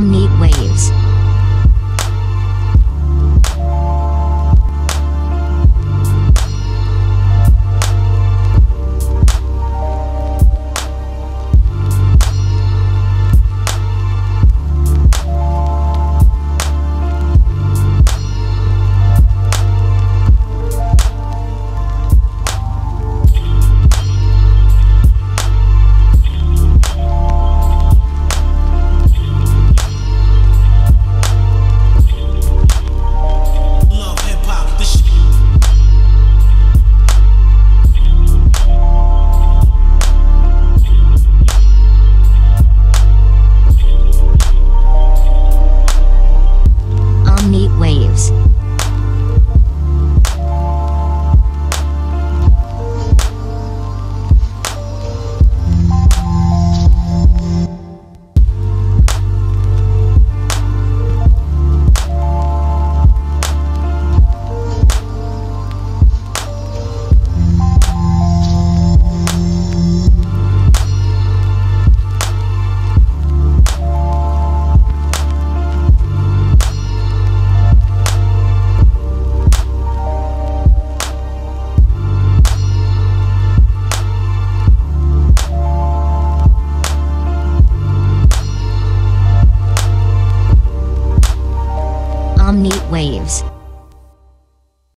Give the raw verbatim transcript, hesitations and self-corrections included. OmniiWaves. Waves. OmniiWaves.